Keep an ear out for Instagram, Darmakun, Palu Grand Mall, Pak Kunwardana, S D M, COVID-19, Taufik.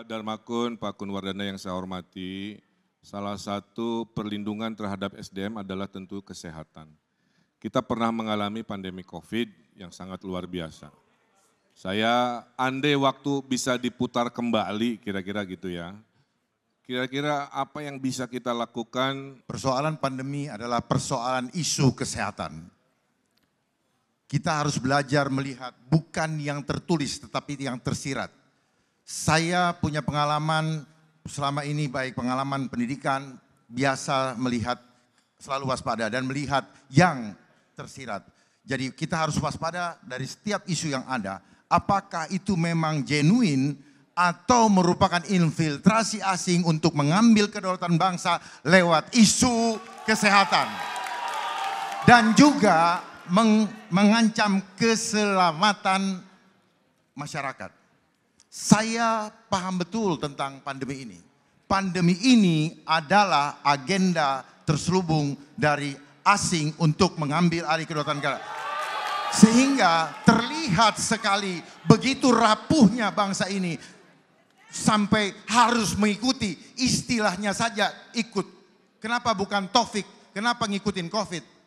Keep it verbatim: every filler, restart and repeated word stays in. Pak Darmakun, Pak Kunwardana yang saya hormati, salah satu perlindungan terhadap S D M adalah tentu kesehatan. Kita pernah mengalami pandemi COVID yang sangat luar biasa. Saya andai waktu bisa diputar kembali, kira-kira gitu ya. Kira-kira apa yang bisa kita lakukan? Persoalan pandemi adalah persoalan isu kesehatan. Kita harus belajar melihat bukan yang tertulis tetapi yang tersirat. Saya punya pengalaman selama ini, baik pengalaman pendidikan, biasa melihat, selalu waspada dan melihat yang tersirat. Jadi kita harus waspada dari setiap isu yang ada. Apakah itu memang genuine atau merupakan infiltrasi asing untuk mengambil kedaulatan bangsa lewat isu kesehatan. Dan juga mengancam keselamatan masyarakat. Saya paham betul tentang pandemi ini. Pandemi ini adalah agenda terselubung dari asing untuk mengambil alih kedaulatan negara. Sehingga terlihat sekali begitu rapuhnya bangsa ini sampai harus mengikuti, istilahnya saja ikut. Kenapa bukan Taufik? Kenapa ngikutin COVID?